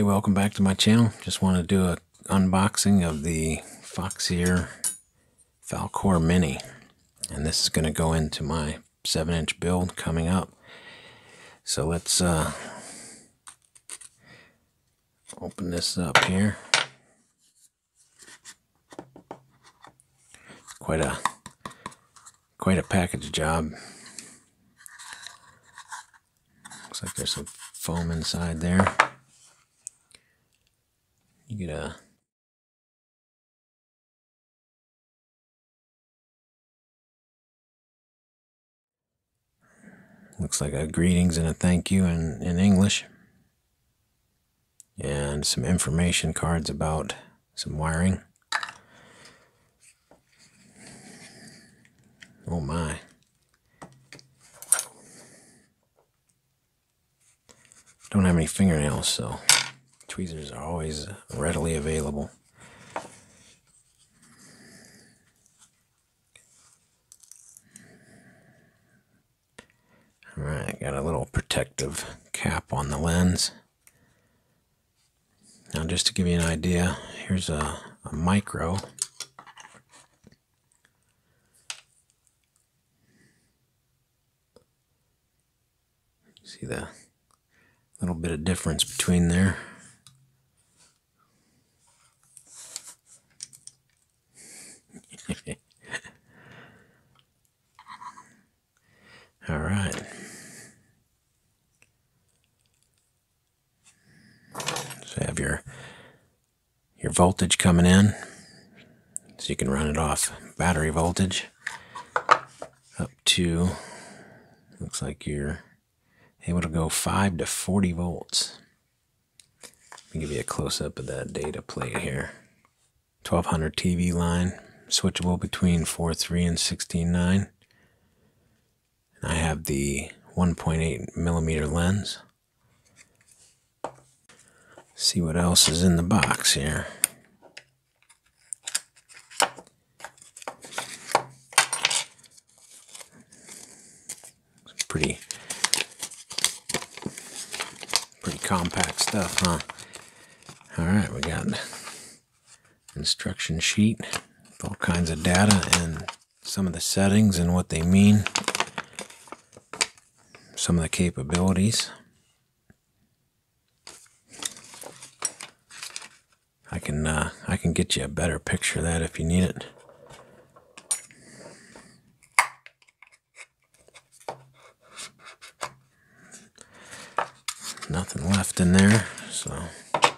Hey, welcome back to my channel. Just want to do a unboxing of the Foxeer Falkor Mini, and this is going to go into my 7-inch build coming up. So let's open this up here. Quite a package job. Looks like there's some foam inside there. You get a looks like a greetings and a thank you in English, and some information cards about some wiring. Oh my. Don't have any fingernails, so tweezers are always readily available. Alright, got a little protective cap on the lens. Now just to give you an idea, here's a micro. See the little bit of difference between there. All right. So you have your voltage coming in, so you can run it off battery voltage up to, looks like you're able to go 5 to 40 volts. Let me give you a close-up of that data plate here. 1200 TV line, switchable between 4.3 and 16.9. I have the 1.8 millimeter lens. See what else is in the box here. It's pretty compact stuff, huh? Alright, we got instruction sheet with all kinds of data and some of the settings and what they mean. Some of the capabilities. I can get you a better picture of that if you need it. Nothing left in there, so let's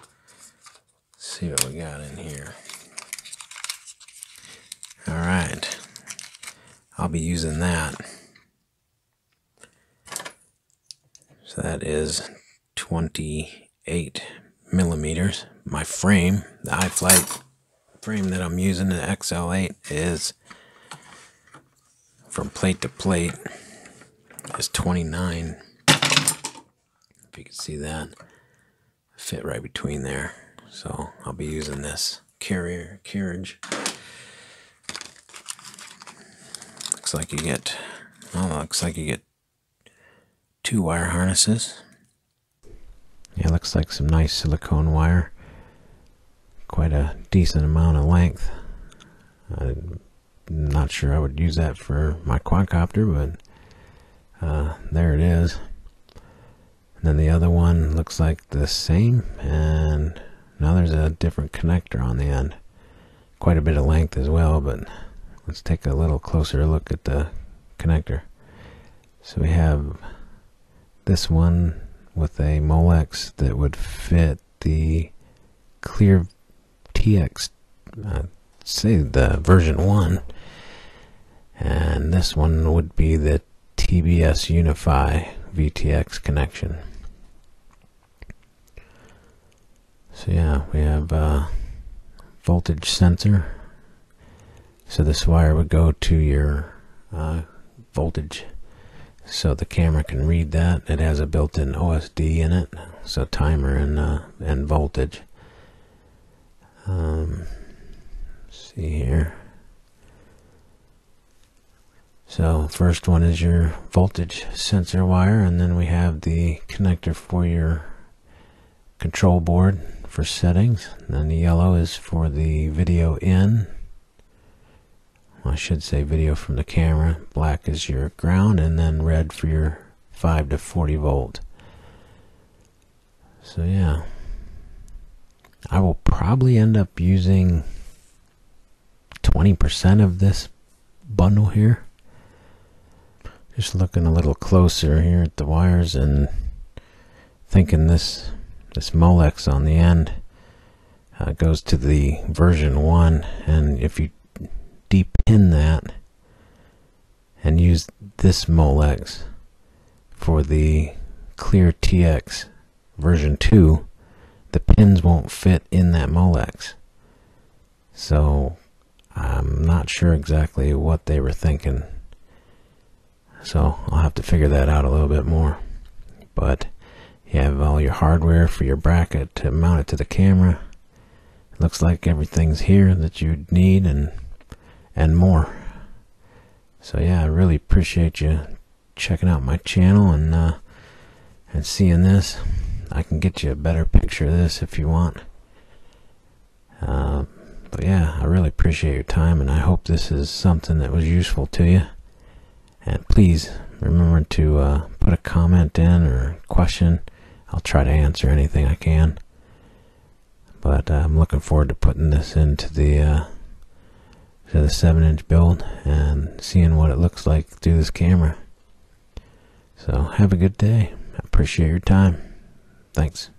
see what we got in here. All right, I'll be using that. So that is 28 millimeters. My frame, the iFlight frame that I'm using, the XL8, is from plate to plate is 29. If you can see that, fit right between there. So I'll be using this carriage. Looks like you get. Oh, looks like you get 2 wire harnesses. Yeah, looks like some nice silicone wire. Quite a decent amount of length. I'm not sure I would use that for my quadcopter, but there it is. And then the other one looks like the same, and now there's a different connector on the end. Quite a bit of length as well, but let's take a little closer look at the connector. So we have this one with a Molex that would fit the clear TX, say the version 1, and this one would be the TBS Unify VTX connection. So yeah, we have a voltage sensor, so this wire would go to your voltage. So the camera can read that. It has a built-in OSD in it, so timer and voltage. See here. So first one is your voltage sensor wire, and then we have the connector for your control board for settings, and the yellow is for the video in. I should say video from the camera. Black is your ground, and then red for your 5 to 40 volt. So yeah, I will probably end up using 20% of this bundle here. Just looking a little closer here at the wires and thinking this Molex on the end goes to the version 1, and if you depin that and use this Molex for the clear TX version 2, the pins won't fit in that Molex. So I'm not sure exactly what they were thinking, so I'll have to figure that out a little bit more. But you have all your hardware for your bracket to mount it to the camera. It looks like everything's here that you'd need and more. So yeah, I really appreciate you checking out my channel and seeing this. I can get you a better picture of this if you want, but yeah, I really appreciate your time, and I hope this is something that was useful to you. And please remember to put a comment in or question. I'll try to answer anything I can, but I'm looking forward to putting this into the 7-inch build and seeing what it looks like through this camera. So have a good day. I appreciate your time. Thanks.